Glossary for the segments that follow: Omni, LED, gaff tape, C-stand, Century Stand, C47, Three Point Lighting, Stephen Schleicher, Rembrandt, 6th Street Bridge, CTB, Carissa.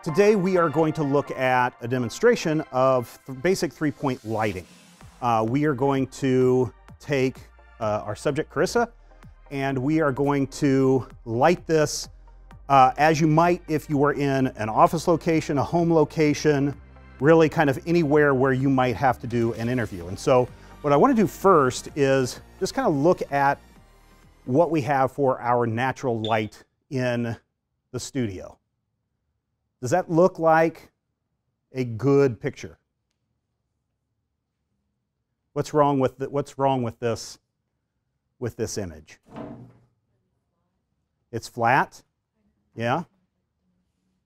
Today we are going to look at a demonstration of basic three-point lighting. We are going to take our subject Carissa, and we are going to light this as you might if you were in an office location, a home location, really kind of anywhere where you might have to do an interview. And so what I want to do first is just kind of look at what we have for our natural light in the studio. Does that look like a good picture? What's wrong with this image? It's flat. Yeah.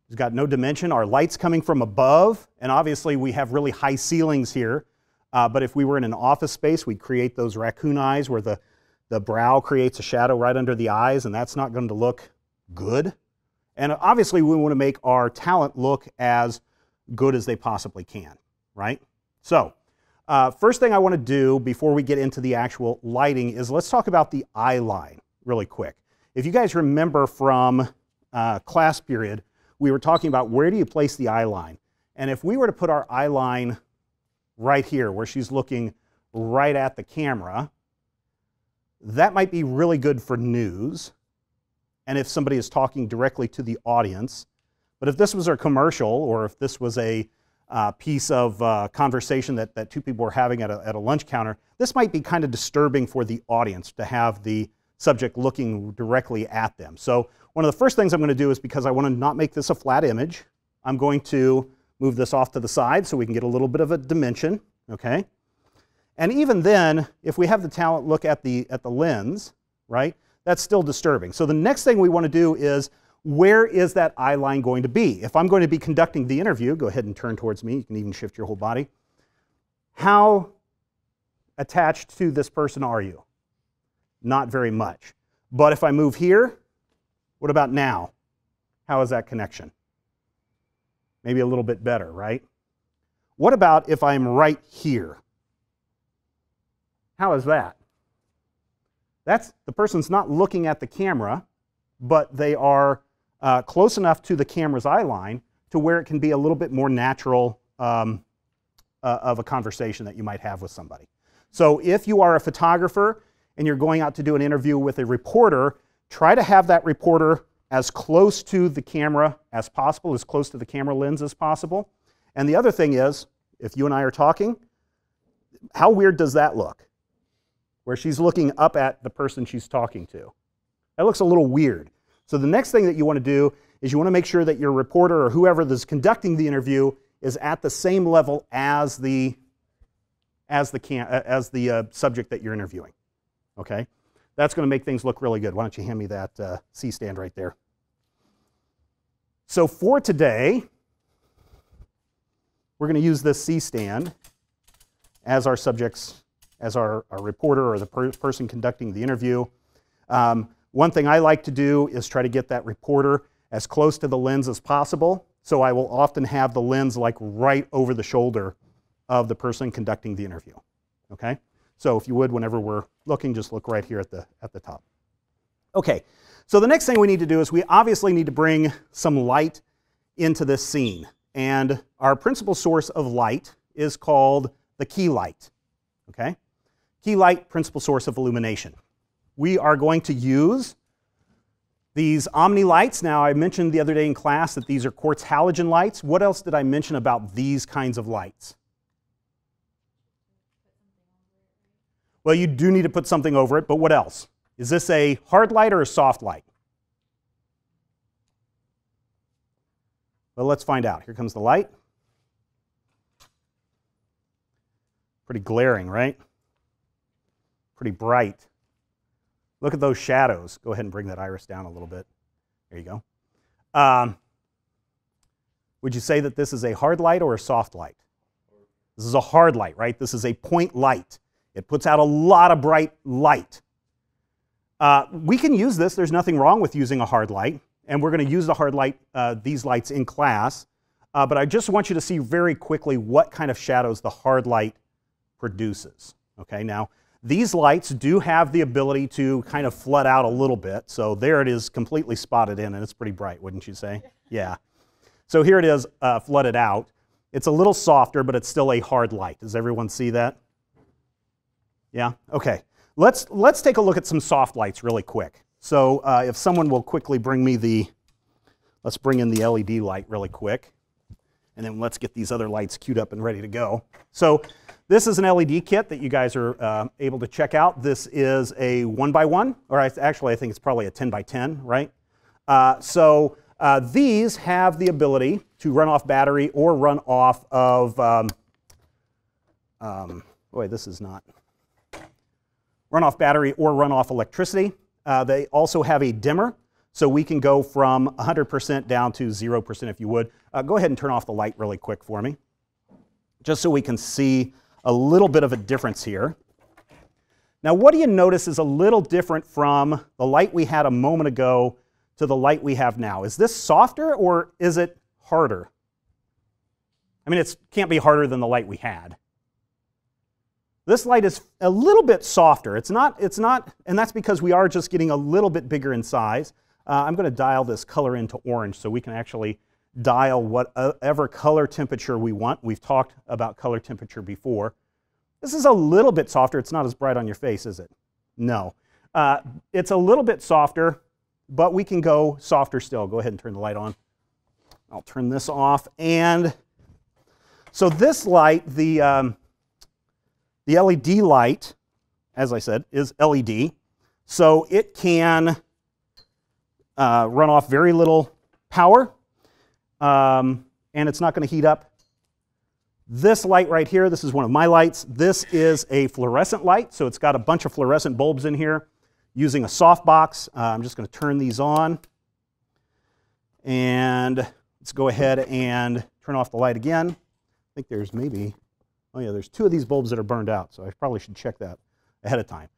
It's got no dimension. Our light's coming from above, and obviously we have really high ceilings here. But if we were in an office space, we'd create those raccoon eyes where the brow creates a shadow right under the eyes, and that's not going to look good. And obviously we want to make our talent look as good as they possibly can, right? So first thing I want to do before we get into the actual lighting is let's talk about the eye line really quick. If you guys remember from class period, we were talking about where do you place the eye line? And if we were to put our eye line right here where she's looking right at the camera, that might be really good for news. And if somebody is talking directly to the audience. But if this was a commercial, or if this was a piece of conversation that two people were having at a lunch counter, this might be kind of disturbing for the audience to have the subject looking directly at them. So one of the first things I'm going to do is, because I want to not make this a flat image, I'm going to move this off to the side so we can get a little bit of a dimension, okay? And even then, if we have the talent look at the lens, right? That's still disturbing. So the next thing we want to do is, where is that eye line going to be? If I'm going to be conducting the interview, go ahead and turn towards me. You can even shift your whole body. How attached to this person are you? Not very much. But if I move here, what about now? How is that connection? Maybe a little bit better, right? What about if I'm right here? How is that? That's, the person's not looking at the camera, but they are close enough to the camera's eye line to where it can be a little bit more natural of a conversation that you might have with somebody. So if you are a photographer and you're going out to do an interview with a reporter, try to have that reporter as close to the camera as possible, as close to the camera lens as possible. And the other thing is, if you and I are talking, how weird does that look? Where she's looking up at the person she's talking to. That looks a little weird. So the next thing that you want to do is you want to make sure that your reporter or whoever that's conducting the interview is at the same level as the subject that you're interviewing. Okay? That's going to make things look really good. Why don't you hand me that C-stand right there. So for today, we're going to use this C-stand as our subject's as our reporter or the person conducting the interview. One thing I like to do is try to get that reporter as close to the lens as possible. So I will often have the lens like right over the shoulder of the person conducting the interview. Okay? So if you would, whenever we're looking, just look right here at the top. Okay. So the next thing we need to do is we obviously need to bring some light into this scene. And our principal source of light is called the key light. Okay? Key light, principal source of illumination. We are going to use these Omni lights. Now, I mentioned the other day in class that these are quartz halogen lights. What else did I mention about these kinds of lights? Well, you do need to put something over it, but what else? Is this a hard light or a soft light? Well, let's find out. Here comes the light. Pretty glaring, right? Pretty bright. Look at those shadows. Go ahead and bring that iris down a little bit. There you go. Would you say that this is a hard light or a soft light? This is a hard light, right? This is a point light. It puts out a lot of bright light. We can use this. There's nothing wrong with using a hard light, and we're going to use the hard light, these lights in class. But I just want you to see very quickly what kind of shadows the hard light produces. Okay, now, these lights do have the ability to kind of flood out a little bit, so there it is completely spotted in, and it's pretty bright, wouldn't you say? Yeah. So here it is flooded out. It's a little softer, but it's still a hard light. Does everyone see that? Yeah? Okay. Let's take a look at some soft lights really quick. So if someone will quickly bring me the, let's bring in the LED light really quick. And then let's get these other lights queued up and ready to go. So this is an LED kit that you guys are able to check out. This is a 1x1, or actually I think it's probably a 10x10, right? These have the ability to run off battery or run off of, run off battery or run off electricity. They also have a dimmer, so we can go from 100% down to 0% if you would. Go ahead and turn off the light really quick for me, just so we can see a little bit of a difference here. Now, what do you notice is a little different from the light we had a moment ago to the light we have now? Is this softer or is it harder? I mean, it can't be harder than the light we had. This light is a little bit softer. It's not, and that's because we are just getting a little bit bigger in size. I'm going to dial this color into orange so we can actually dial whatever color temperature we want. We've talked about color temperature before. This is a little bit softer. It's not as bright on your face, is it? No. It's a little bit softer, but we can go softer still. Go ahead and turn the light on. I'll turn this off. And so this light, the LED light, as I said, is LED. So it can run off very little power. And it's not going to heat up. This light right here, this is one of my lights. This is a fluorescent light, so it's got a bunch of fluorescent bulbs in here using a softbox. I'm just going to turn these on. And let's go ahead and turn off the light again. I think there's maybe, oh yeah, there's two of these bulbs that are burned out, so I probably should check that ahead of time.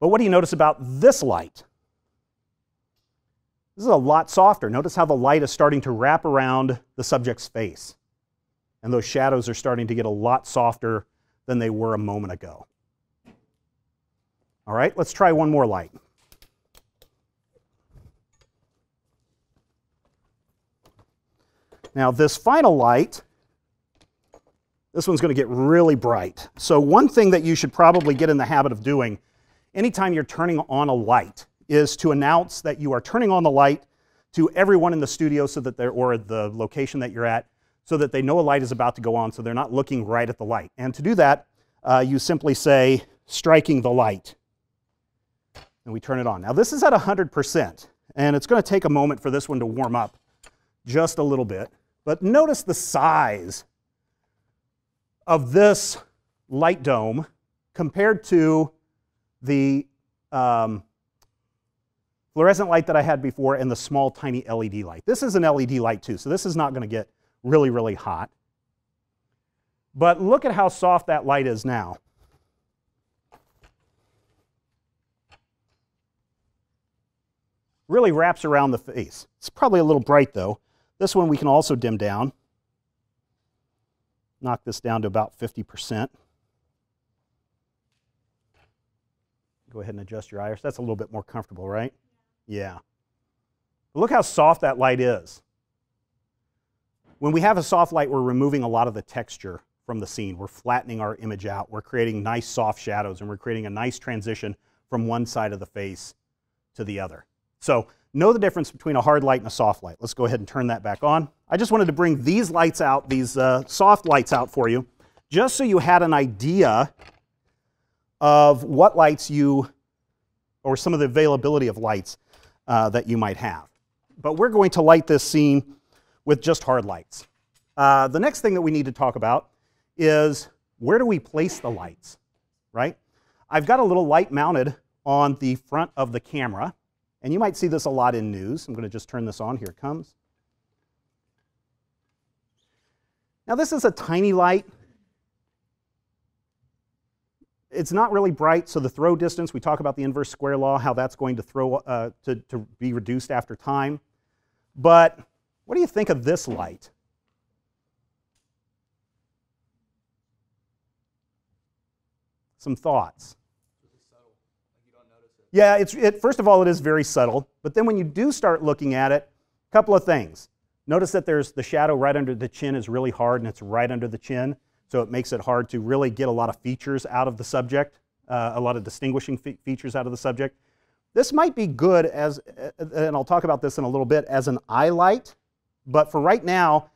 But what do you notice about this light? This is a lot softer. Notice how the light is starting to wrap around the subject's face. And those shadows are starting to get a lot softer than they were a moment ago. All right, let's try one more light. Now this final light, this one's going to get really bright. So one thing that you should probably get in the habit of doing anytime you're turning on a light is to announce that you are turning on the light to everyone in the studio so that they're, or the location that you're at, so that they know a light is about to go on, so they're not looking right at the light. And to do that, you simply say, striking the light. And we turn it on. Now this is at 100%, and it's going to take a moment for this one to warm up just a little bit. But notice the size of this light dome compared to the fluorescent light that I had before and the small tiny LED light. This is an LED light too, so this is not going to get really, really hot. But look at how soft that light is now. Really wraps around the face. It's probably a little bright though. This one we can also dim down. Knock this down to about 50%. Go ahead and adjust your iris. That's a little bit more comfortable, right? Yeah. But look how soft that light is. When we have a soft light, we're removing a lot of the texture from the scene. We're flattening our image out. We're creating nice soft shadows, and we're creating a nice transition from one side of the face to the other. So know the difference between a hard light and a soft light. Let's go ahead and turn that back on. I just wanted to bring these lights out, these soft lights out for you, just so you had an idea of what lights you, or some of the availability of lights that you might have. But we're going to light this scene with just hard lights. The next thing that we need to talk about is where do we place the lights, right? I've got a little light mounted on the front of the camera. And you might see this a lot in news. I'm going to just turn this on. Here it comes. Now this is a tiny light. It's not really bright, so the throw distance, we talk about the inverse square law, how that's going to throw to be reduced after time. But what do you think of this light? Some thoughts. Yeah, first of all, it is very subtle, but then when you do start looking at it, a couple of things. Notice that there's the shadow right under the chin is really hard, and it's right under the chin, so it makes it hard to really get a lot of features out of the subject, a lot of distinguishing features out of the subject. This might be good as, and I'll talk about this in a little bit, as an eye light, but for right now,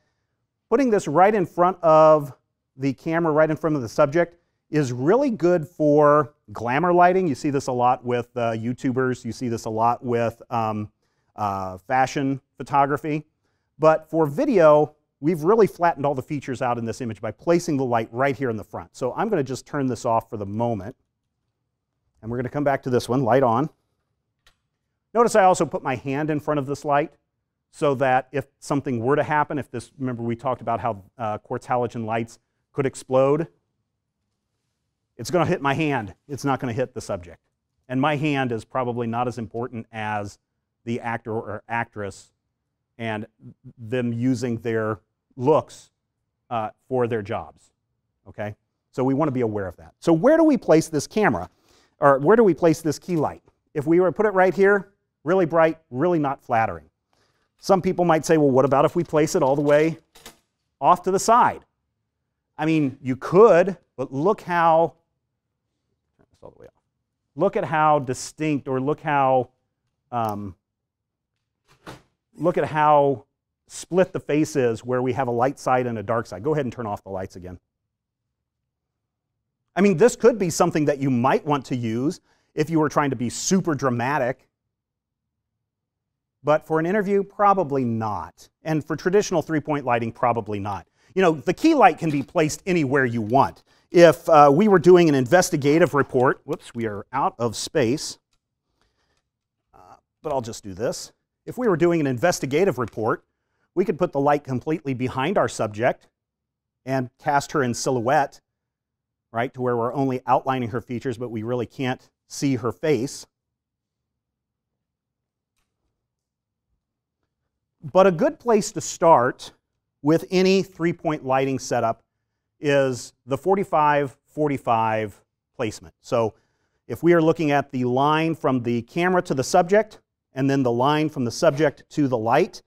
putting this right in front of the camera, right in front of the subject, is really good for glamour lighting. You see this a lot with YouTubers. You see this a lot with fashion photography. But for video, we've really flattened all the features out in this image by placing the light right here in the front. So I'm going to just turn this off for the moment. And we're going to come back to this one, light on. Notice I also put my hand in front of this light so that if something were to happen, if this, remember we talked about how quartz halogen lights could explode, it's going to hit my hand. It's not going to hit the subject. And my hand is probably not as important as the actor or actress and them using their looks for their jobs. Okay? So we want to be aware of that. So where do we place this camera? Or where do we place this key light? If we were to put it right here, really bright, really not flattering. Some people might say, well, what about if we place it all the way off to the side? I mean, you could, but look how, turn this all the way off. Look at how distinct, or look at how split the face is where we have a light side and a dark side. Go ahead and turn off the lights again. I mean, this could be something that you might want to use if you were trying to be super dramatic, but for an interview, probably not. And for traditional three-point lighting, probably not. You know, the key light can be placed anywhere you want. If we were doing an investigative report, whoops, we are out of space, but I'll just do this. If we were doing an investigative report, we could put the light completely behind our subject and cast her in silhouette, right, to where we're only outlining her features, but we really can't see her face. But a good place to start with any three-point lighting setup is the 45-45 placement. So if we are looking at the line from the camera to the subject, and then the line from the subject to the light,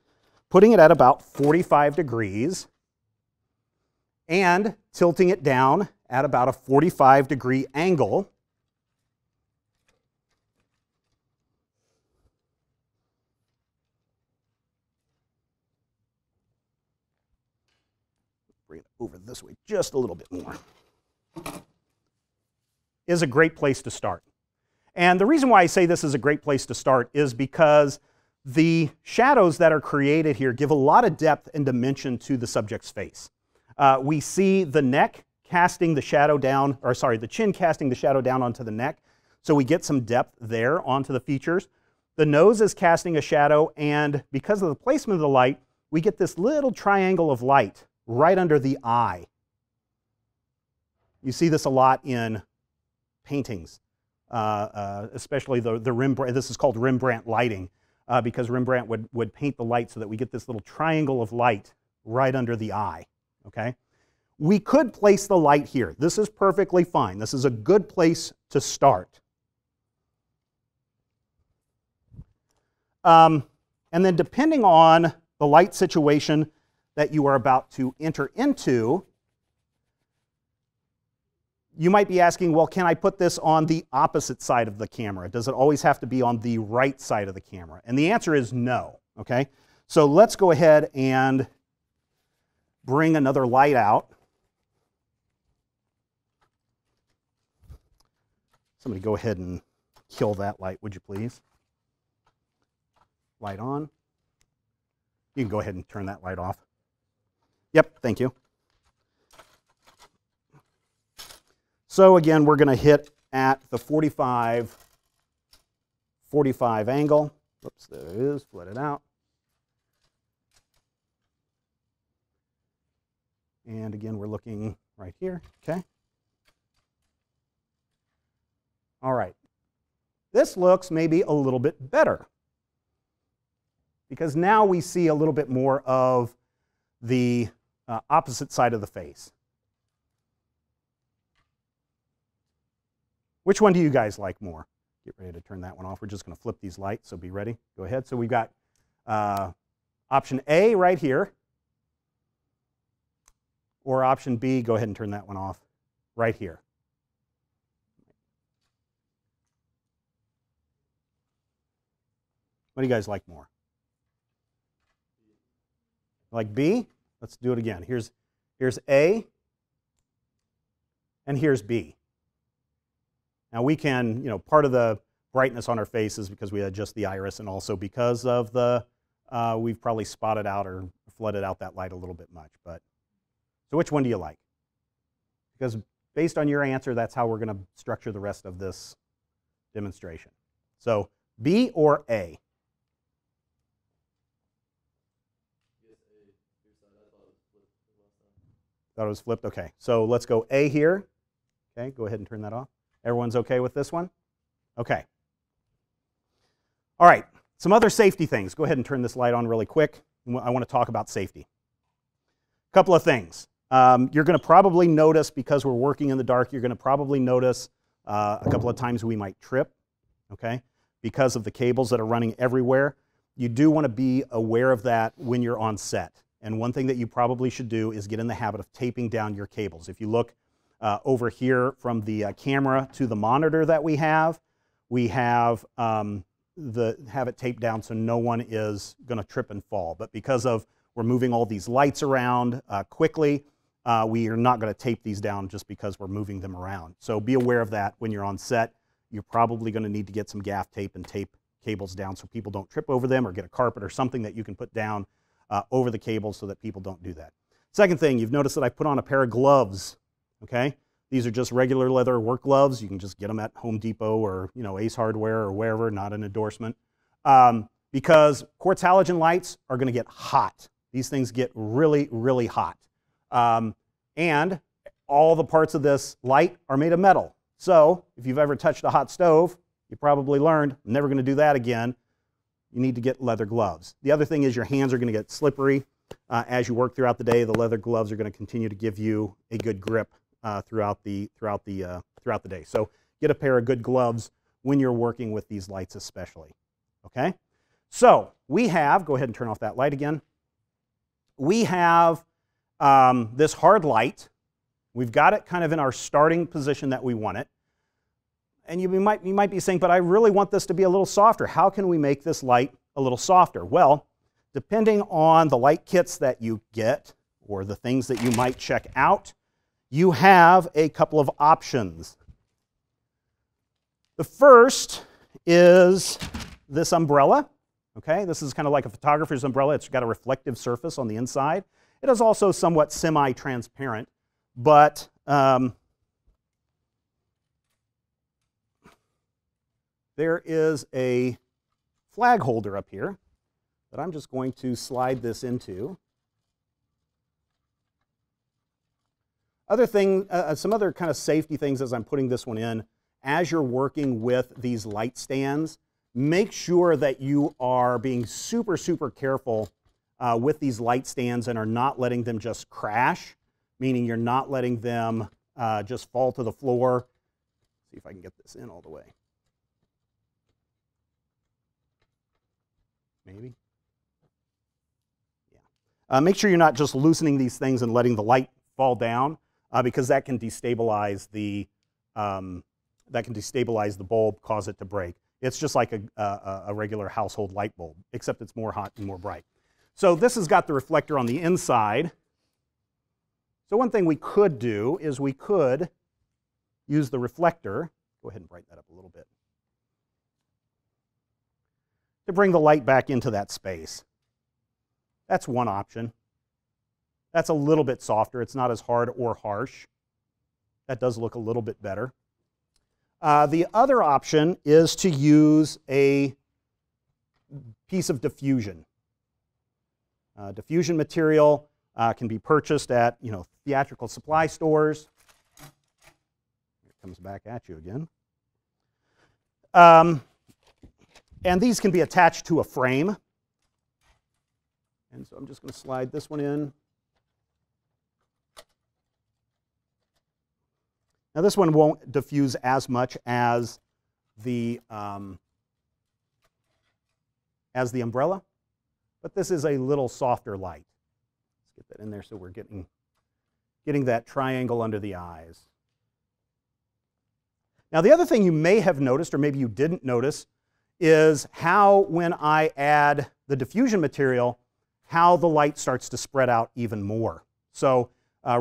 putting it at about 45 degrees, and tilting it down at about a 45-degree angle. Bring it over this way just a little bit more. Is a great place to start. And the reason why I say this is a great place to start is because the shadows that are created here give a lot of depth and dimension to the subject's face. We see the neck casting the shadow down, or sorry, the chin casting the shadow down onto the neck. So we get some depth there onto the features. The nose is casting a shadow, and because of the placement of the light, we get this little triangle of light right under the eye. You see this a lot in paintings, especially the Rembrandt. This is called Rembrandt lighting because Rembrandt would paint the light so that we get this little triangle of light right under the eye. Okay? We could place the light here. This is perfectly fine. This is a good place to start. And then depending on the light situation that you are about to enter into, you might be asking, well, can I put this on the opposite side of the camera? Does it always have to be on the right side of the camera? And the answer is no, okay? So let's go ahead and bring another light out. Somebody go ahead and kill that light, would you please? Light on. You can go ahead and turn that light off. Yep, thank you. So again, we're going to hit at the 45-45 angle. Oops, there it is, split it out. And again, we're looking right here, okay? All right. This looks maybe a little bit better because now we see a little bit more of the opposite side of the face. Which one do you guys like more? Get ready to turn that one off. We're just going to flip these lights, so be ready. Go ahead. So we've got Option A right here, or option B, go ahead and turn that one off, right here. What do you guys like more? Like B? Let's do it again. Here's A, and here's B. Now we can, you know, part of the brightness on our face is because we adjust the iris, and also because of the we've probably spotted out or flooded out that light a little bit much. But so which one do you like? Because based on your answer, that's how we're going to structure the rest of this demonstration. So B or A? Thought it was flipped. Okay, so let's go A here. Okay, go ahead and turn that off. Everyone's okay with this one? Okay. All right, some other safety things. Go ahead and turn this light on really quick. I want to talk about safety. A couple of things. You're going to probably notice, because we're working in the dark, you're going to probably notice a couple of times we might trip, okay, because of the cables that are running everywhere. You do want to be aware of that when you're on set. And one thing that you probably should do is get in the habit of taping down your cables. If you look over here from the camera to the monitor that we have it taped down so no one is going to trip and fall. But because of we're moving all these lights around quickly, we are not going to tape these down just because we're moving them around. So be aware of that when you're on set. You're probably going to need to get some gaff tape and tape cables down so people don't trip over them, or get a carpet or something that you can put down over the cables so that people don't do that. Second thing, you've noticed that I put on a pair of gloves, okay? These are just regular leather work gloves. You can just get them at Home Depot or, you know, Ace Hardware or wherever, not an endorsement. Because quartz halogen lights are going to get hot. These things get really, really hot. And all the parts of this light are made of metal. So if you've ever touched a hot stove, you probably learned, I'm never going to do that again. You need to get leather gloves. The other thing is your hands are going to get slippery. As you work throughout the day, the leather gloves are going to continue to give you a good grip throughout the day. So get a pair of good gloves when you're working with these lights especially. Okay? So we have, go ahead and turn off that light again. We have this hard light. We've got it kind of in our starting position that we want it. And you might be saying, but I really want this to be a little softer. How can we make this light a little softer? Well, depending on the light kits that you get, or the things that you might check out, you have a couple of options. The first is this umbrella. Okay, this is kind of like a photographer's umbrella. It's got a reflective surface on the inside. It is also somewhat semi-transparent, but there is a flag holder up here that I'm just going to slide this into. Other thing, some other kind of safety things as I'm putting this one in, as you're working with these light stands, make sure that you are being super, super careful with these light stands and are not letting them just crash, meaning you're not letting them just fall to the floor. See if I can get this in all the way. Maybe. Yeah. Make sure you're not just loosening these things and letting the light fall down, because that can destabilize the bulb, cause it to break. It's just like a regular household light bulb, except it's more hot and more bright. So this has got the reflector on the inside. So one thing we could do is we could use the reflector. Go ahead and brighten that up a little bit, to bring the light back into that space. That's one option. That's a little bit softer. It's not as hard or harsh. That does look a little bit better. The other option is to use a piece of diffusion. Diffusion material can be purchased at, you know, theatrical supply stores. It comes back at you again. And these can be attached to a frame. And so I'm just going to slide this one in. Now this one won't diffuse as much as the umbrella, but this is a little softer light. Let's get that in there so we're getting that triangle under the eyes. Now the other thing you may have noticed, or maybe you didn't notice, is how when I add the diffusion material, how the light starts to spread out even more. So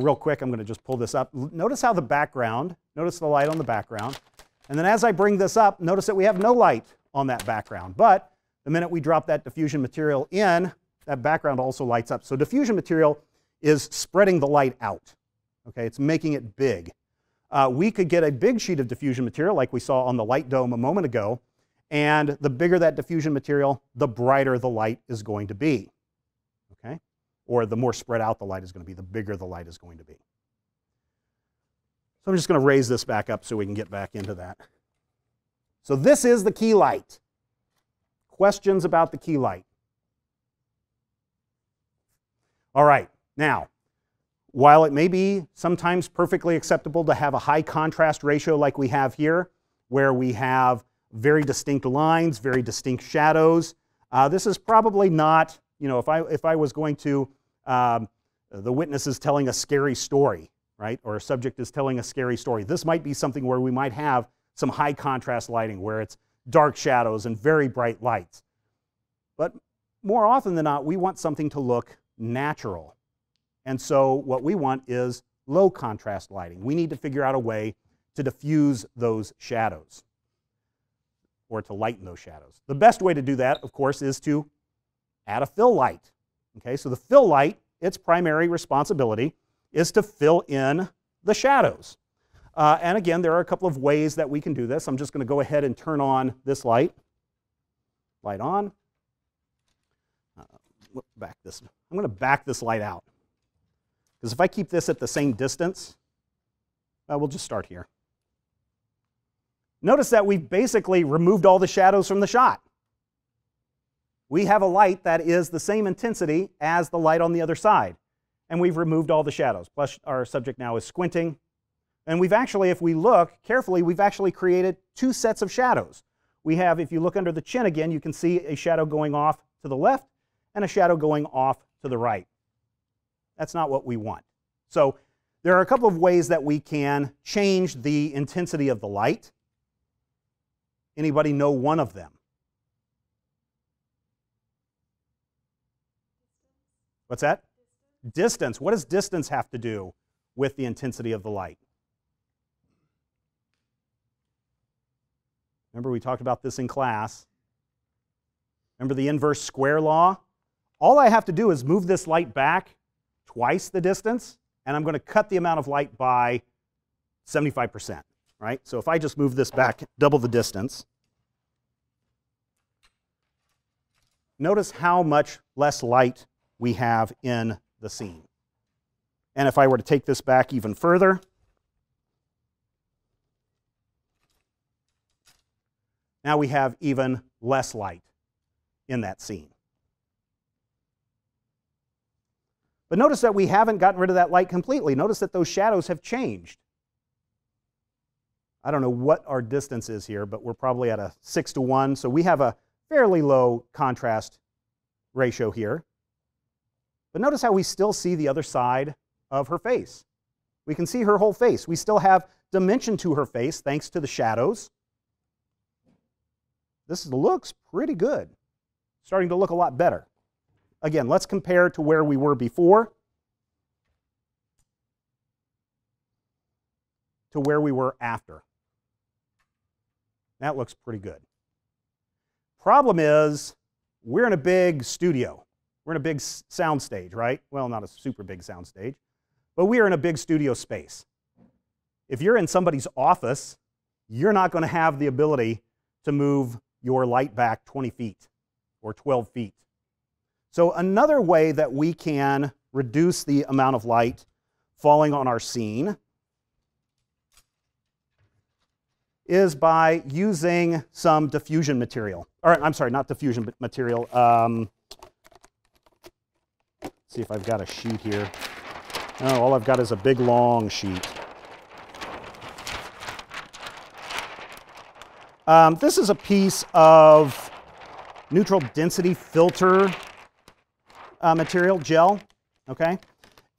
real quick, I'm going to just pull this up. Notice how the background, notice the light on the background, and then as I bring this up, notice that we have no light on that background, but the minute we drop that diffusion material in, that background also lights up. So diffusion material is spreading the light out, okay? It's making it big. We could get a big sheet of diffusion material like we saw on the light dome a moment ago, and the bigger that diffusion material, the brighter the light is going to be, okay? Or the more spread out the light is going to be, the bigger the light is going to be. So I'm just going to raise this back up so we can get back into that. So this is the key light. Questions about the key light? All right, now, while it may be sometimes perfectly acceptable to have a high contrast ratio like we have here, where we have very distinct lines, very distinct shadows, this is probably not, you know, if I was going to, the witness is telling a scary story, right? Or a subject is telling a scary story. This might be something where we might have some high contrast lighting, where it's dark shadows and very bright lights. But more often than not, we want something to look natural. And so what we want is low contrast lighting. We need to figure out a way to diffuse those shadows or to lighten those shadows. The best way to do that, of course, is to add a fill light. Okay, so the fill light, its primary responsibility is to fill in the shadows. And again, there are a couple of ways that we can do this. I'm just going to go ahead and turn on this light. Light on. I'm going to back this light out, because if I keep this at the same distance, we'll just start here. Notice that we've basically removed all the shadows from the shot. We have a light that is the same intensity as the light on the other side, and we've removed all the shadows. Plus, our subject now is squinting, and we've actually, if we look carefully, we've actually created two sets of shadows. We have, if you look under the chin again, you can see a shadow going off to the left and a shadow going off to the right. That's not what we want. So there are a couple of ways that we can change the intensity of the light. Anybody know one of them? What's that? Distance. What does distance have to do with the intensity of the light? Remember, we talked about this in class. Remember the inverse square law? All I have to do is move this light back twice the distance, and I'm going to cut the amount of light by 75%, right? So if I just move this back double the distance, notice how much less light we have in the scene. And if I were to take this back even further, now we have even less light in that scene. But notice that we haven't gotten rid of that light completely. Notice that those shadows have changed. I don't know what our distance is here, but we're probably at a 6 to 1, so we have a fairly low contrast ratio here. But notice how we still see the other side of her face. We can see her whole face. We still have dimension to her face thanks to the shadows. This looks pretty good. Starting to look a lot better. Again, let's compare to where we were before to where we were after. That looks pretty good. Problem is, we're in a big studio. We're in a big sound stage, right? Well, not a super big sound stage, but we are in a big studio space. If you're in somebody's office, you're not going to have the ability to move your light back 20 feet or 12 feet. So another way that we can reduce the amount of light falling on our scene is by using some diffusion material. All right, I'm sorry, not diffusion but material. Let's see if I've got a sheet here. No, all I've got is a big long sheet. This is a piece of neutral density filter material, gel, okay?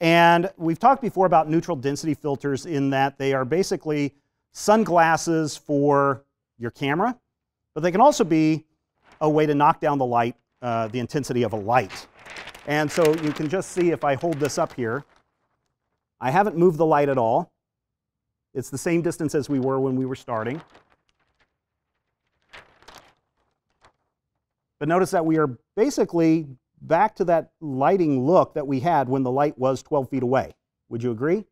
And we've talked before about neutral density filters in that they are basically sunglasses for your camera, but they can also be a way to knock down the light, the intensity of a light. And so you can just see if I hold this up here, I haven't moved the light at all. It's the same distance as we were when we were starting. But notice that we are basically back to that lighting look that we had when the light was 12 feet away. Would you agree?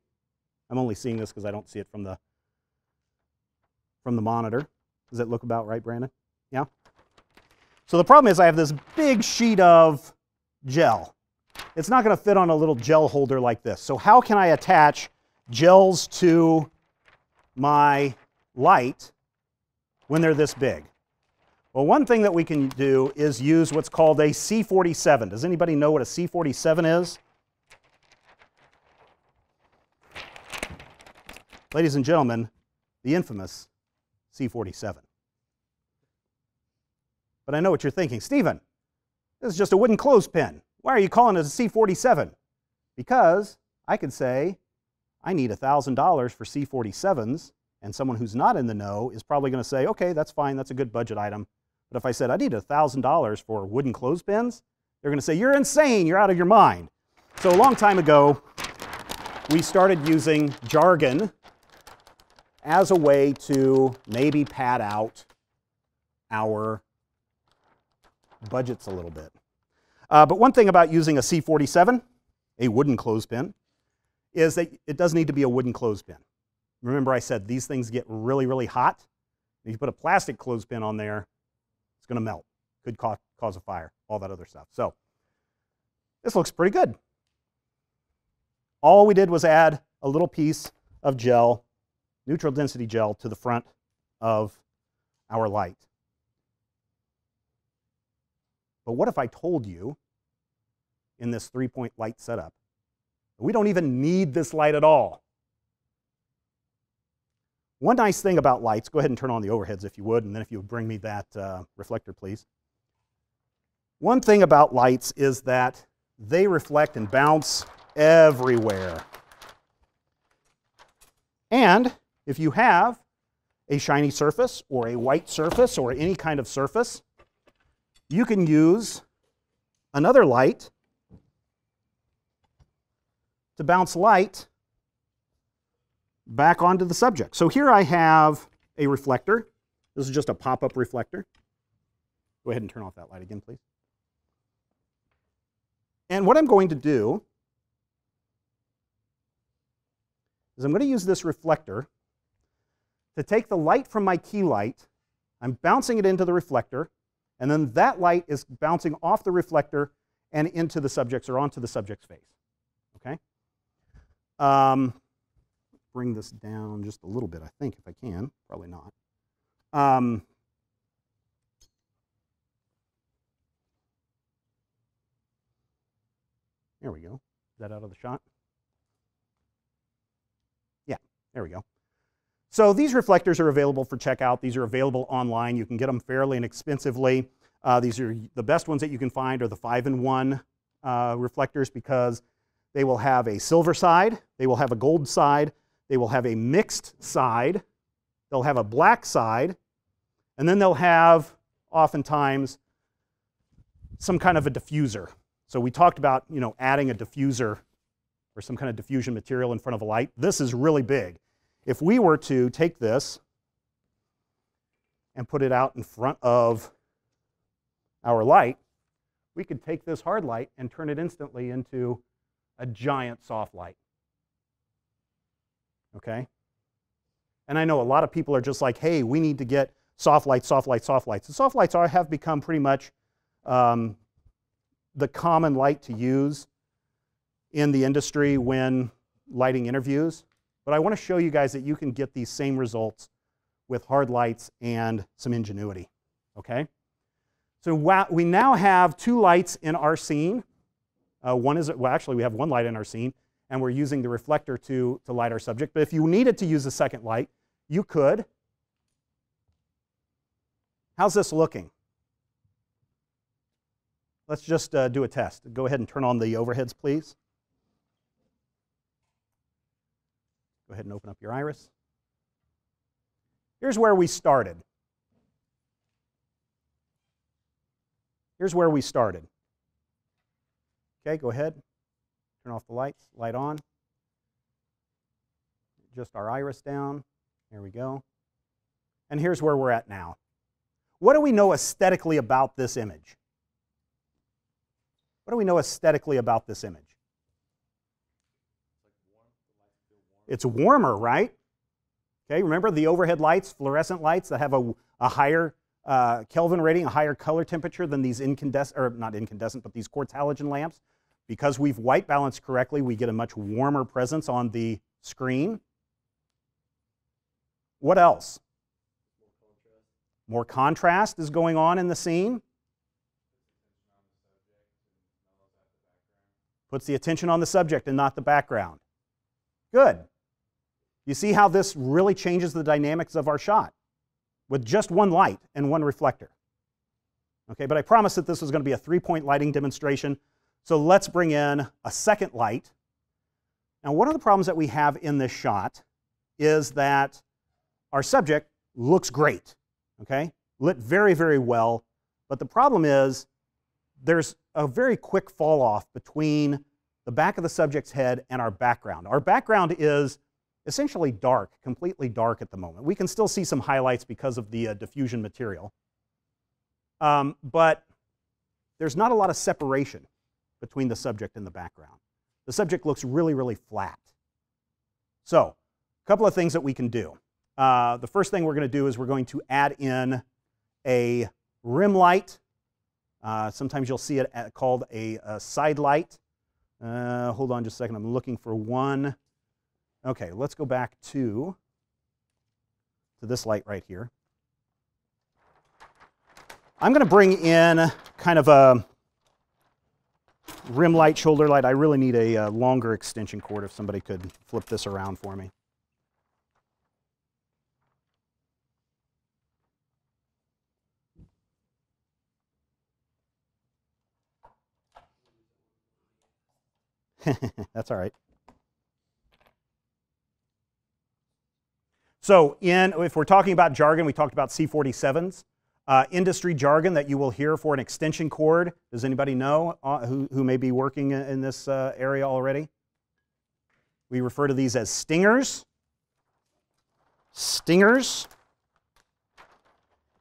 I'm only seeing this because I don't see it from the monitor. Does it look about right, Brandon? Yeah? So the problem is I have this big sheet of gel. It's not going to fit on a little gel holder like this. So how can I attach gels to my light when they're this big? Well, one thing that we can do is use what's called a C47. Does anybody know what a C47 is? Ladies and gentlemen, the infamous C47. But I know what you're thinking. Stephen, this is just a wooden clothespin. Why are you calling it a C47? Because I could say, I need $1,000 for C47s, and someone who's not in the know is probably going to say, okay, that's fine, that's a good budget item. But if I said, I need $1,000 for wooden clothespins, they're going to say, you're insane, you're out of your mind. So a long time ago, we started using jargon as a way to maybe pad out our budgets a little bit. But one thing about using a C47, a wooden clothespin, is that it does need to be a wooden clothespin. Remember I said these things get really, really hot. If you put a plastic clothespin on there, it's going to melt. Could cause a fire, all that other stuff. So this looks pretty good. All we did was add a little piece of gel, neutral density gel, to the front of our light. But what if I told you in this three-point light setup, we don't even need this light at all? One nice thing about lights, go ahead and turn on the overheads if you would, and then if you would bring me that reflector, please. One thing about lights is that they reflect and bounce everywhere. And if you have a shiny surface or a white surface or any kind of surface, you can use another light to bounce light back onto the subject. So here I have a reflector. This is just a pop-up reflector. Go ahead and turn off that light again, please. And what I'm going to do is I'm going to use this reflector to take the light from my key light. I'm bouncing it into the reflector, and then that light is bouncing off the reflector and into the subject's or onto the subject's face. Okay. Bring this down just a little bit, I think, if I can. Probably not. There we go. Is that out of the shot? Yeah, there we go. So these reflectors are available for checkout. These are available online. You can get them fairly inexpensively. These are the best ones that you can find are the 5-in-1 reflectors, because they will have a silver side, they will have a gold side, they will have a mixed side, they'll have a black side, and then they'll have, oftentimes, some kind of a diffuser. So we talked about, you know, adding a diffuser or some kind of diffusion material in front of a light. This is really big. If we were to take this and put it out in front of our light, we could take this hard light and turn it instantly into a giant soft light. Okay? And I know a lot of people are just like, hey, we need to get soft lights, soft lights, soft lights. And soft lights have become pretty much the common light to use in the industry when lighting interviews. But I want to show you guys that you can get these same results with hard lights and some ingenuity. Okay? So we now have two lights in our scene. One is, well, actually, we have one light in our scene, and we're using the reflector to light our subject. But if you needed to use a second light, you could. How's this looking? Let's just do a test. Go ahead and turn on the overheads, please. Go ahead and open up your iris. Here's where we started. Here's where we started. Okay, go ahead. Turn off the lights, light on. Adjust our iris down. There we go. And here's where we're at now. What do we know aesthetically about this image? What do we know aesthetically about this image? It's warmer, right? Okay, remember the overhead lights, fluorescent lights that have a higher Kelvin rating, a higher color temperature than these incandescent, or not incandescent, but these quartz halogen lamps. Because we've white balanced correctly, we get a much warmer presence on the screen. What else? More contrast is going on in the scene. Puts the attention on the subject and not the background. Good. You see how this really changes the dynamics of our shot with just one light and one reflector. Okay, but I promised that this was going to be a three-point lighting demonstration, so let's bring in a second light. Now, one of the problems that we have in this shot is that our subject looks great, okay? Lit very, very well, but the problem is there's a very quick fall off between the back of the subject's head and our background. Our background is essentially dark, completely dark at the moment. We can still see some highlights because of the diffusion material. But there's not a lot of separation between the subject and the background. The subject looks really, really flat. So, a couple of things that we can do. The first thing we're going to do is we're going to add in a rim light. Sometimes you'll see it called a side light. Hold on just a second, I'm looking for one. Okay, let's go back to this light right here. I'm going to bring in kind of a rim light, shoulder light. I really need a longer extension cord if somebody could flip this around for me. That's all right. So if we're talking about jargon, we talked about C47s. Industry jargon that you will hear for an extension cord. Does anybody know who may be working in this area already? We refer to these as stingers. Stingers.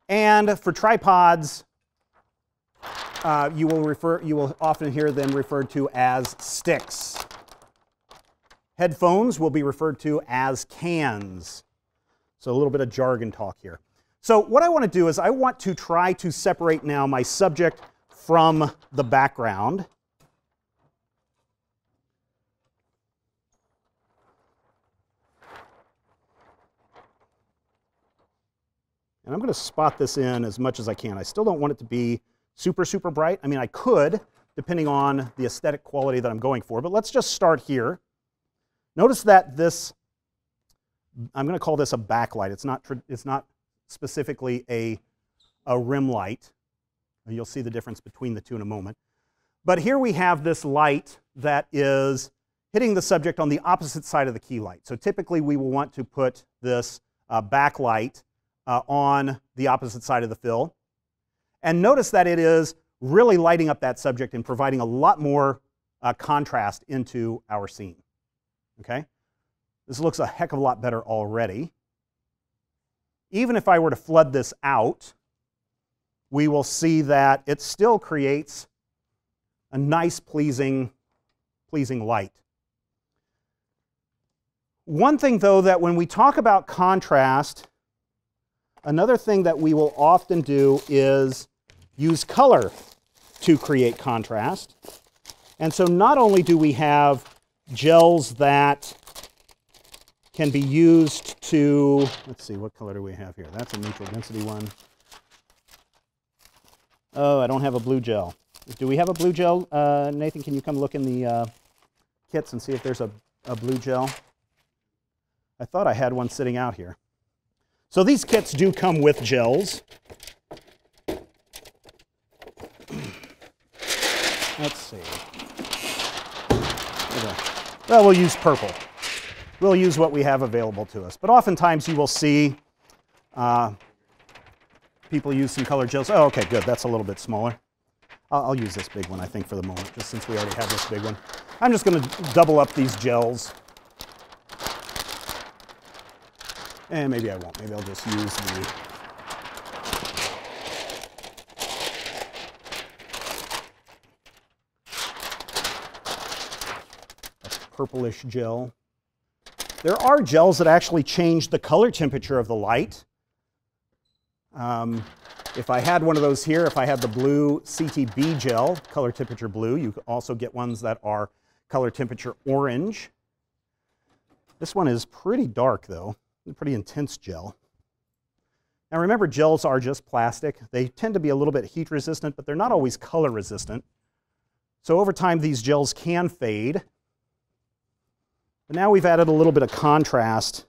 And for tripods, you will often hear them referred to as sticks. Headphones will be referred to as cans. So a little bit of jargon talk here. So what I want to do is I want to try to separate now my subject from the background. And I'm going to spot this in as much as I can. I still don't want it to be super, super bright. I mean, I could, depending on the aesthetic quality that I'm going for, but let's just start here. Notice that this, I'm going to call this a backlight. It's not specifically a rim light. You'll see the difference between the two in a moment. But here we have this light that is hitting the subject on the opposite side of the key light. So typically we will want to put this backlight on the opposite side of the fill. And notice that it is really lighting up that subject and providing a lot more contrast into our scene. Okay? This looks a heck of a lot better already. Even if I were to flood this out, we will see that it still creates a nice, pleasing light. One thing, though, that when we talk about contrast, another thing that we will often do is use color to create contrast. And so not only do we have gels that can be used to, let's see, what color do we have here? That's a neutral density one. Oh, I don't have a blue gel. Do we have a blue gel? Nathan, can you come look in the kits and see if there's a blue gel? I thought I had one sitting out here. So these kits do come with gels. Let's see. Well, we'll use purple. We'll use what we have available to us. But oftentimes you will see people use some color gels. Oh, okay, good. That's a little bit smaller. I'll use this big one, I think, for the moment, just since we already have this big one. I'm just going to double up these gels. And maybe I won't. Maybe I'll just use the... purplish gel. There are gels that actually change the color temperature of the light. If I had one of those here, if I had the blue CTB gel, color temperature blue, you also get ones that are color temperature orange. This one is pretty dark though, pretty intense gel. Now remember, gels are just plastic. They tend to be a little bit heat resistant, but they're not always color resistant. So over time these gels can fade. But now we've added a little bit of contrast,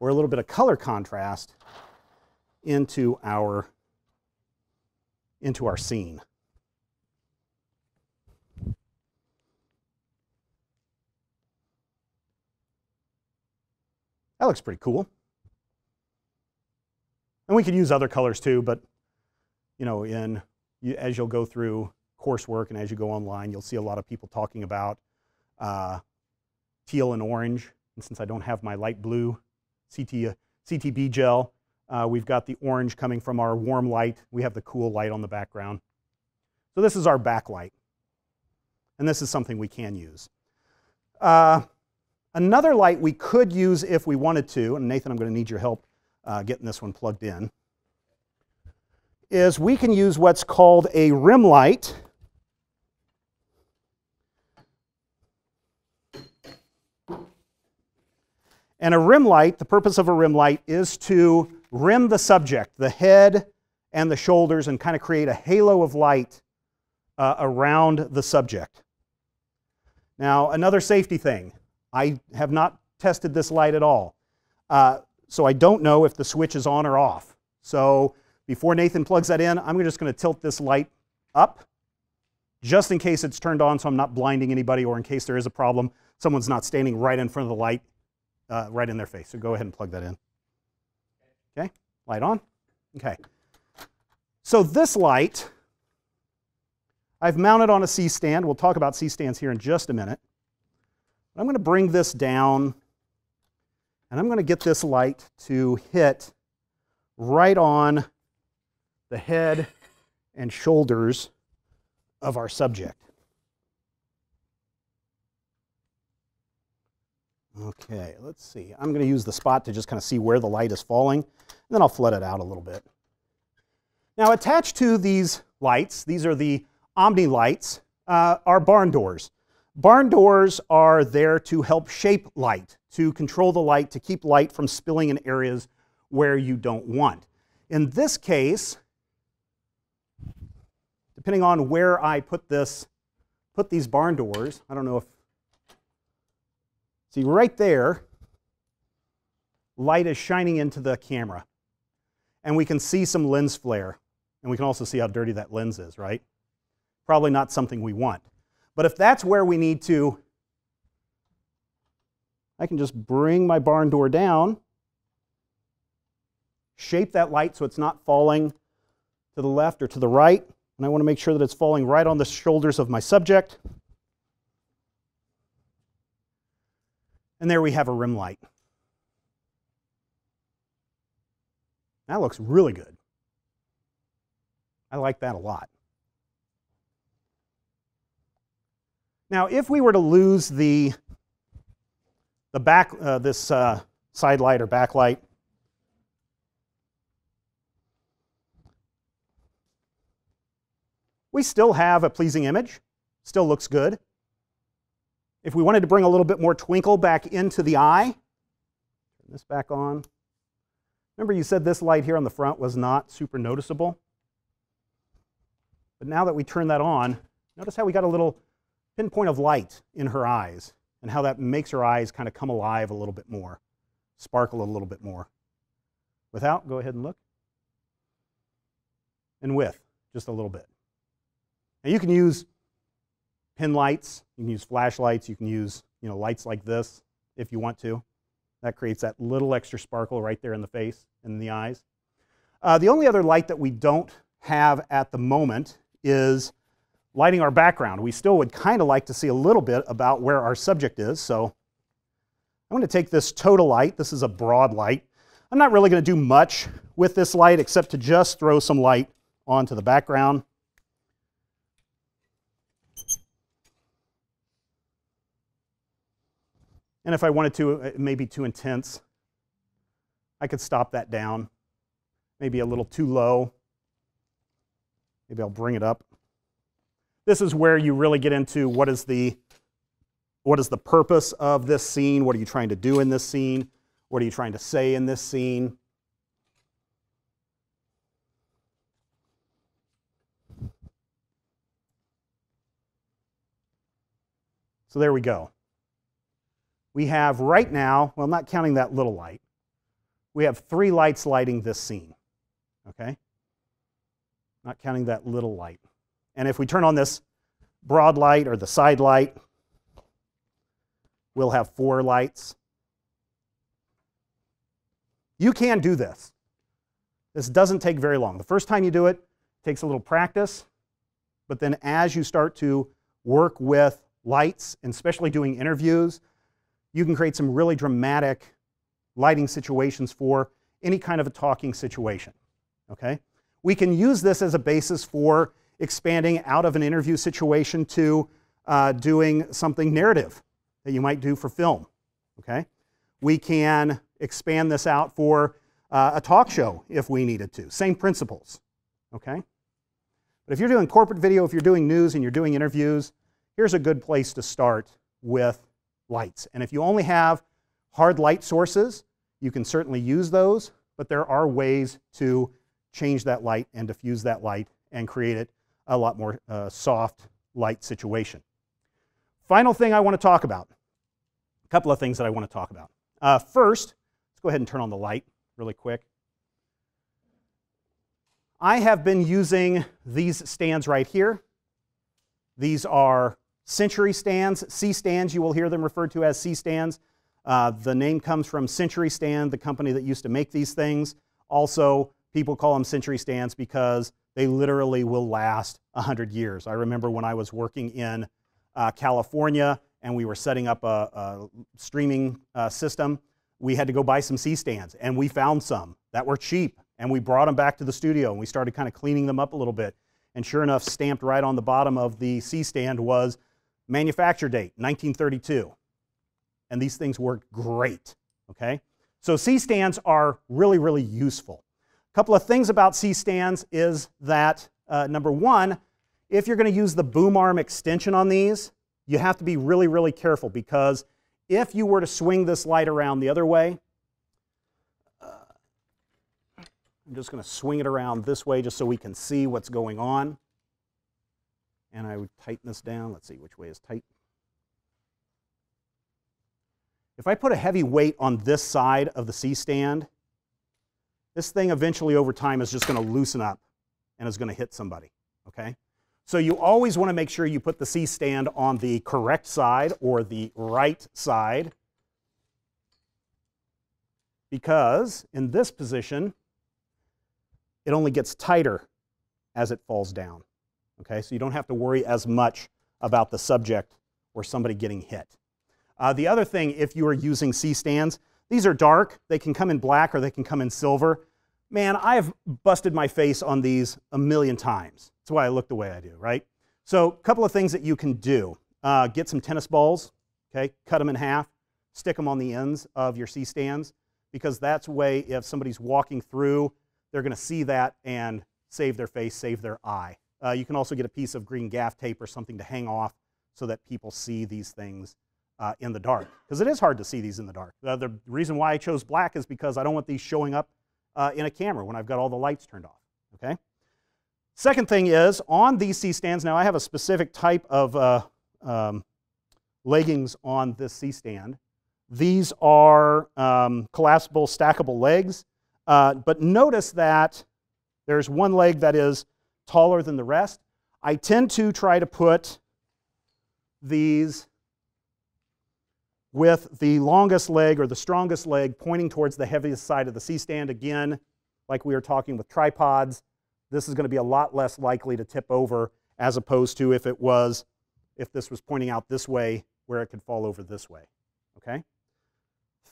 or a little bit of color contrast, into our scene. That looks pretty cool. And we could use other colors too, but you know, as you'll go through coursework and as you go online, you'll see a lot of people talking about teal and orange, and since I don't have my light blue CTB gel, we've got the orange coming from our warm light. We have the cool light on the background. So this is our backlight, and this is something we can use. Another light we could use if we wanted to, and Nathan, I'm going to need your help getting this one plugged in, is we can use what's called a rim light. And a rim light, the purpose of a rim light is to rim the subject, the head and the shoulders, and kind of create a halo of light around the subject. Now, another safety thing. I have not tested this light at all, so I don't know if the switch is on or off. So before Nathan plugs that in, I'm just going to tilt this light up, just in case it's turned on, so I'm not blinding anybody, or in case there is a problem, someone's not standing right in front of the light. Right in their face. So go ahead and plug that in. Okay, light on. Okay. So this light I've mounted on a C-stand. We'll talk about C-stands here in just a minute. But I'm going to bring this down and I'm going to get this light to hit right on the head and shoulders of our subject. Okay, let's see. I'm going to use the spot to just kind of see where the light is falling, and then I'll flood it out a little bit. Now, attached to these lights, these are the Omni lights, are barn doors. Barn doors are there to help shape light, to control the light, to keep light from spilling in areas where you don't want. In this case, depending on where I put these barn doors, I don't know if... See, right there, light is shining into the camera. And we can see some lens flare. And we can also see how dirty that lens is, right? Probably not something we want. But if that's where we need to, I can just bring my barn door down, shape that light so it's not falling to the left or to the right. And I want to make sure that it's falling right on the shoulders of my subject. And there we have a rim light. That looks really good. I like that a lot. Now, if we were to lose this side light or backlight, we still have a pleasing image. Still looks good. If we wanted to bring a little bit more twinkle back into the eye, turn this back on. Remember, you said this light here on the front was not super noticeable. But now that we turn that on, notice how we got a little pinpoint of light in her eyes and how that makes her eyes kind of come alive a little bit more, sparkle a little bit more. Without, go ahead and look. And with, just a little bit. Now you can use pin lights. You can use flashlights. You can use, you know, lights like this if you want to. That creates that little extra sparkle right there in the face and in the eyes. The only other light that we don't have at the moment is lighting our background. We still would kind of like to see a little bit about where our subject is. So I'm going to take this total light. This is a broad light. I'm not really going to do much with this light except to just throw some light onto the background. And if I wanted to, it may be too intense. I could stop that down. Maybe a little too low. Maybe I'll bring it up. This is where you really get into what is the purpose of this scene? What are you trying to do in this scene? What are you trying to say in this scene? So there we go. We have right now, well, not counting that little light, we have 3 lights lighting this scene, okay? Not counting that little light. And if we turn on this broad light or the side light, we'll have 4 lights. You can do this. This doesn't take very long. The first time you do it, it takes a little practice, but then as you start to work with lights, and especially doing interviews, you can create some really dramatic lighting situations for any kind of a talking situation, okay? We can use this as a basis for expanding out of an interview situation to doing something narrative that you might do for film, okay? We can expand this out for a talk show if we needed to. Same principles, okay? But if you're doing corporate video, if you're doing news and you're doing interviews, here's a good place to start with lights. And if you only have hard light sources, you can certainly use those, but there are ways to change that light and diffuse that light and create it a lot more soft light situation. Final thing I want to talk about, a couple of things that I want to talk about. First, let's go ahead and turn on the light really quick. I have been using these stands right here. These are Century stands, C-stands, you will hear them referred to as C-stands. The name comes from Century Stand, the company that used to make these things. Also, people call them Century stands because they literally will last 100 years. I remember when I was working in California and we were setting up a streaming system, we had to go buy some C-stands, and we found some that were cheap, and we brought them back to the studio and we started kind of cleaning them up a little bit. And sure enough, stamped right on the bottom of the C-stand was manufacture date, 1932. And these things worked great, okay? So C-stands are really, really useful. A couple of things about C-stands is that, number one, if you're going to use the boom arm extension on these, you have to be really, really careful, because if you were to swing this light around the other way, I'm just going to swing it around this way just so we can see what's going on. And I would tighten this down. Let's see which way is tight. If I put a heavy weight on this side of the C-stand, this thing eventually over time is just going to loosen up and is going to hit somebody, okay? So you always want to make sure you put the C-stand on the correct side or the right side, because in this position, it only gets tighter as it falls down, okay? So you don't have to worry as much about the subject or somebody getting hit. The other thing, if you are using C-stands, these are dark. They can come in black or they can come in silver. Man, I've busted my face on these a million times. That's why I look the way I do, right? So a couple of things that you can do. Get some tennis balls, okay? Cut them in half, stick them on the ends of your C-stands, because that's way if somebody's walking through, they're going to see that and save their face, save their eye. You can also get a piece of green gaff tape or something to hang off so that people see these things in the dark, because it is hard to see these in the dark. The reason why I chose black is because I don't want these showing up in a camera when I've got all the lights turned off, okay? Second thing is, on these C-stands, now I have a specific type of leggings on this C-stand. These are collapsible, stackable legs. But notice that there's one leg that is taller than the rest. I tend to try to put these with the longest leg or the strongest leg pointing towards the heaviest side of the C-stand. Again, like we were talking with tripods, this is going to be a lot less likely to tip over as opposed to if this was pointing out this way where it could fall over this way, okay?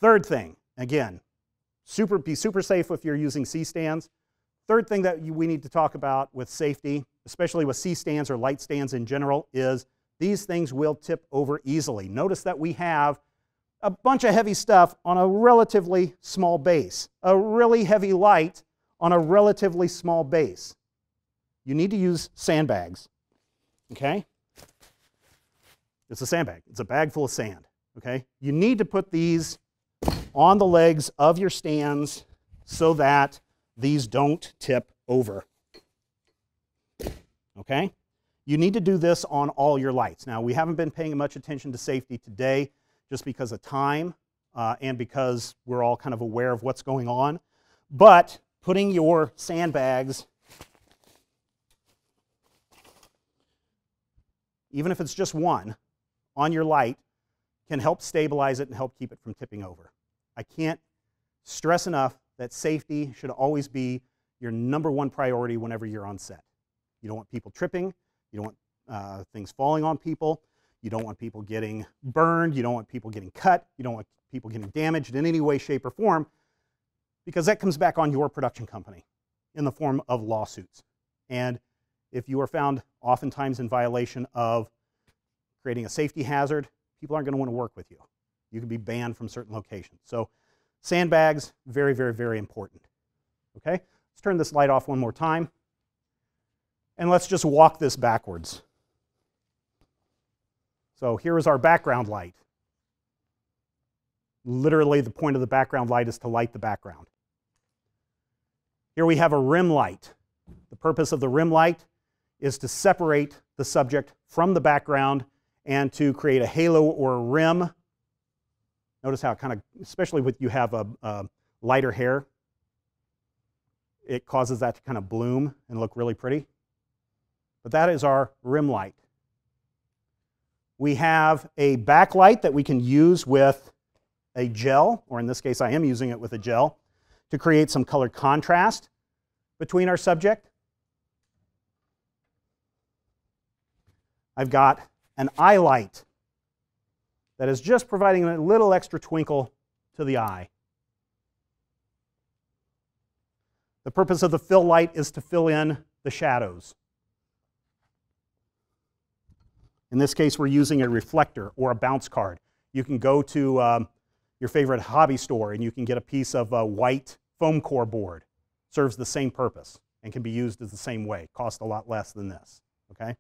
Third thing, again, be super safe if you're using C-stands. Third thing that we need to talk about with safety, especially with C-stands or light stands in general, is these things will tip over easily. Notice that we have a bunch of heavy stuff on a relatively small base, a really heavy light on a relatively small base. You need to use sandbags, okay? It's a sandbag. It's a bag full of sand, okay? You need to put these on the legs of your stands so that these don't tip over, okay? You need to do this on all your lights. Now, we haven't been paying much attention to safety today just because of time and because we're all kind of aware of what's going on, but putting your sandbags, even if it's just one, on your light can help stabilize it and help keep it from tipping over. I can't stress enough that safety should always be your number one priority whenever you're on set. You don't want people tripping. You don't want things falling on people. You don't want people getting burned. You don't want people getting cut. You don't want people getting damaged in any way, shape, or form, because that comes back on your production company in the form of lawsuits. And if you are found oftentimes in violation of creating a safety hazard, people aren't going to want to work with you. You can be banned from certain locations. So sandbags, very, very, very important. Okay, let's turn this light off one more time. And let's just walk this backwards. So here is our background light. Literally, the point of the background light is to light the background. Here we have a rim light. The purpose of the rim light is to separate the subject from the background and to create a halo or a rim. Notice how it kind of, especially with you have a lighter hair, it causes that to kind of bloom and look really pretty. But that is our rim light. We have a backlight that we can use with a gel, or in this case I am using it with a gel, to create some color contrast between our subject. I've got an eye light that is just providing a little extra twinkle to the eye. The purpose of the fill light is to fill in the shadows. In this case, we're using a reflector or a bounce card. You can go to your favorite hobby store and you can get a piece of white foam core board. Serves the same purpose and can be used as the same way. Cost a lot less than this, okay?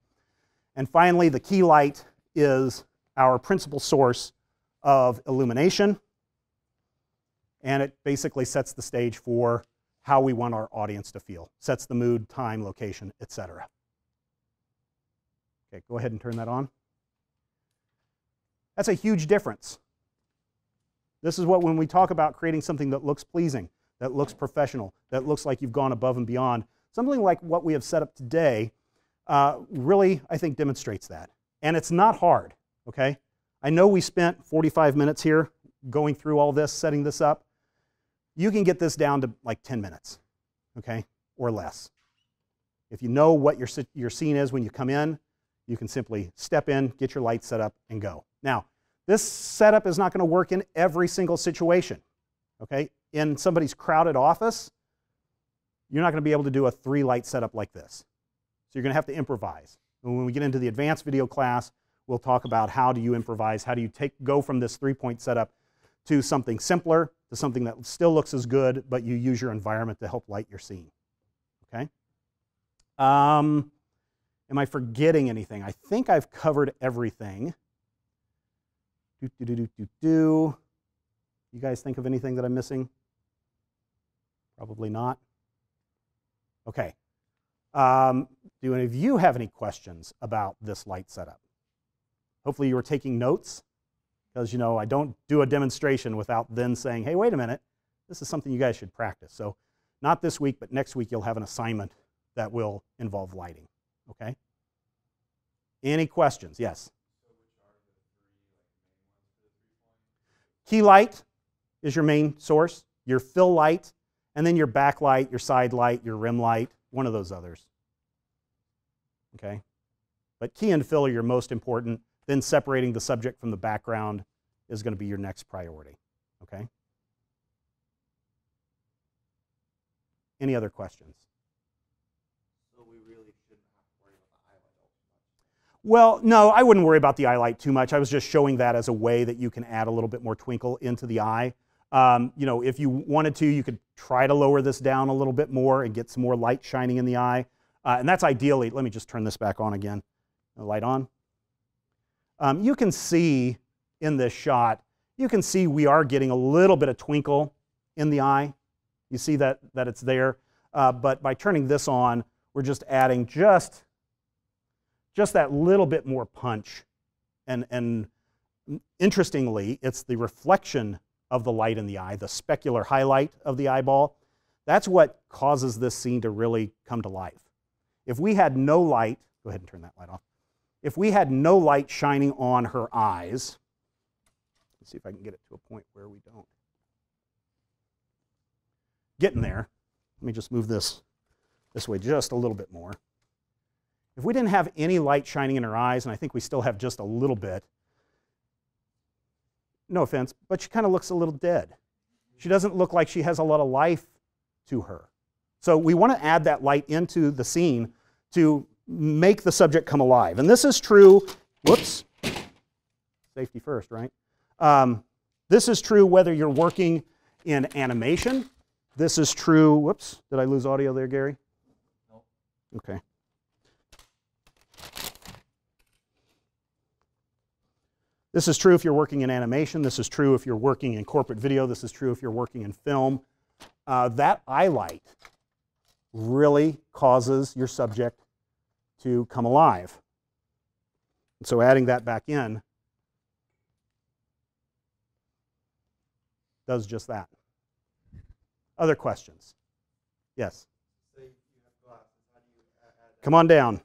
And finally, the key light is our principal source of illumination, and it basically sets the stage for how we want our audience to feel. Sets the mood, time, location, etc. Okay, go ahead and turn that on. That's a huge difference. This is what, when we talk about creating something that looks pleasing, that looks professional, that looks like you've gone above and beyond, something like what we have set up today really, I think, demonstrates that. And it's not hard, okay? I know we spent 45 minutes here going through all this, setting this up. You can get this down to like 10 minutes, okay, or less. If you know what your scene is when you come in, you can simply step in, get your light set up, and go. Now, this setup is not going to work in every single situation, okay? In somebody's crowded office, you're not going to be able to do a 3-light setup like this. So you're going to have to improvise. And when we get into the advanced video class, we'll talk about how do you improvise, how do you go from this 3-point setup to something simpler, to something that still looks as good, but you use your environment to help light your scene, okay? Am I forgetting anything? I think I've covered everything. You guys think of anything that I'm missing? Probably not. Okay. Do any of you have any questions about this light setup? Hopefully you were taking notes, because, you know, I don't do a demonstration without then saying, hey, wait a minute, this is something you guys should practice. So not this week, but next week you'll have an assignment that will involve lighting, okay? Any questions? Yes? Key light is your main source, your fill light, and then your back light, your side light, your rim light, one of those others. Okay? But key and fill are your most important. Then separating the subject from the background is going to be your next priority. Okay? Any other questions? So we really shouldn't have to worry about the highlight too much. Well, no, I wouldn't worry about the highlight too much. I was just showing that as a way that you can add a little bit more twinkle into the eye. You know, if you wanted to, you could try to lower this down a little bit more and get some more light shining in the eye. And that's ideally, let me just turn this back on again. The light on. You can see in this shot, you can see we are getting a little bit of twinkle in the eye. You see that it's there, but by turning this on, we're just adding just that little bit more punch. And interestingly, it's the reflection of the light in the eye, the specular highlight of the eyeball. That's what causes this scene to really come to life. If we had no light, go ahead and turn that light off. If we had no light shining on her eyes, let's see if I can get it to a point where we don't. Getting there. Let me just move this way just a little bit more. If we didn't have any light shining in her eyes, and I think we still have just a little bit, no offense, but she kind of looks a little dead. She doesn't look like she has a lot of life to her. So we want to add that light into the scene to make the subject come alive. And this is true, whoops, safety first, right? This is true whether you're working in animation. This is true, whoops, did I lose audio there, Gary? No. Okay. This is true if you're working in animation. This is true if you're working in corporate video. This is true if you're working in film. That eye light really causes your subject to come alive. And so adding that back in does just that. Other questions? Yes? Come on down.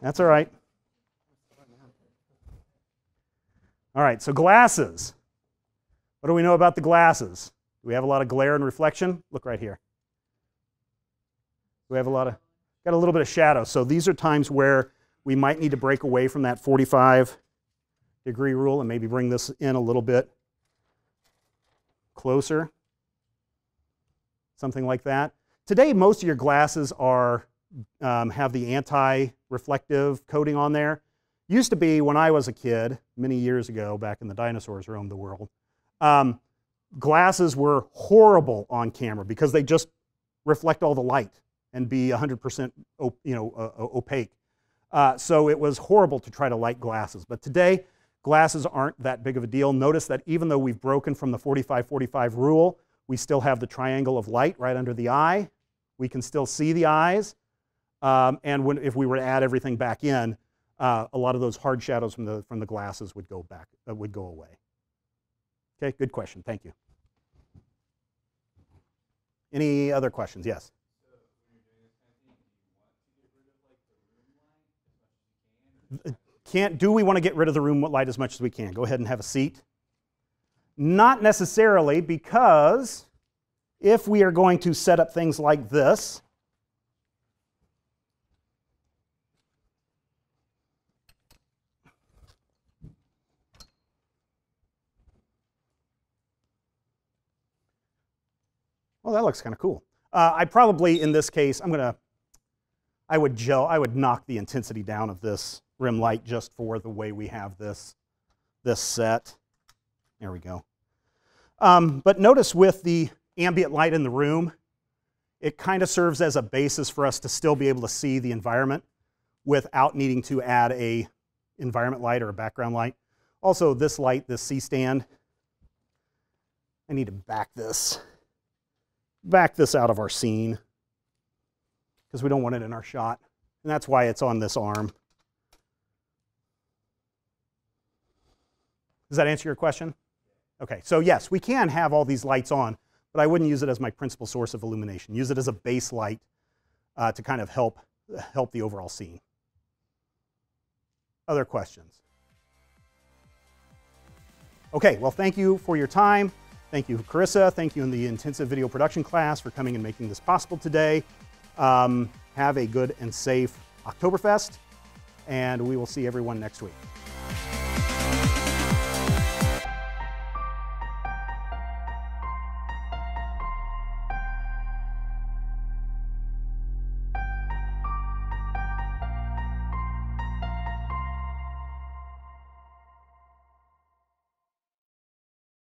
That's all right. All right, so glasses. What do we know about the glasses? Do we have a lot of glare and reflection? Look right here. We have got a little bit of shadow. So these are times where we might need to break away from that 45-degree rule and maybe bring this in a little bit closer, something like that. Today, most of your glasses are have the anti-reflective coating on there. Used to be when I was a kid, many years ago, back in the dinosaurs roamed the world, glasses were horrible on camera because they just reflect all the light and be 100% opaque. So it was horrible to try to light glasses. But today, glasses aren't that big of a deal. Notice that even though we've broken from the 45-45 rule, we still have the triangle of light right under the eye. We can still see the eyes. And if we were to add everything back in, a lot of those hard shadows from the glasses would go back, would go away. Okay, good question. Thank you. Any other questions? Yes. Do we want to get rid of the room light as much as we can? Go ahead and have a seat. Not necessarily, because if we are going to set up things like this, well, that looks kind of cool. I probably, in this case, I would knock the intensity down of this rim light just for the way we have this set. There we go. But notice with the ambient light in the room, it kind of serves as a basis for us to still be able to see the environment without needing to add a environment light or a background light. Also, this light, this C-stand, I need to back this out of our scene because we don't want it in our shot. And that's why it's on this arm. Does that answer your question? Okay, so yes, we can have all these lights on, but I wouldn't use it as my principal source of illumination. Use it as a base light to kind of help the overall scene. Other questions? Okay, well, thank you for your time. Thank you, Carissa. Thank you in the intensive video production class for coming and making this possible today. Have a good and safe Oktoberfest, and we will see everyone next week.